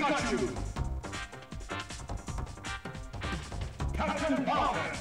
got you! Captain Falcon!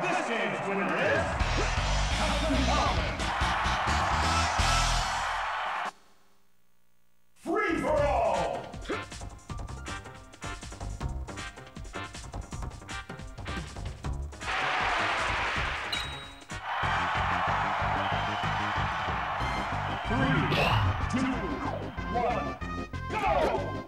This game's winner is Captain Falcon! Free for all! Three, two, one, go!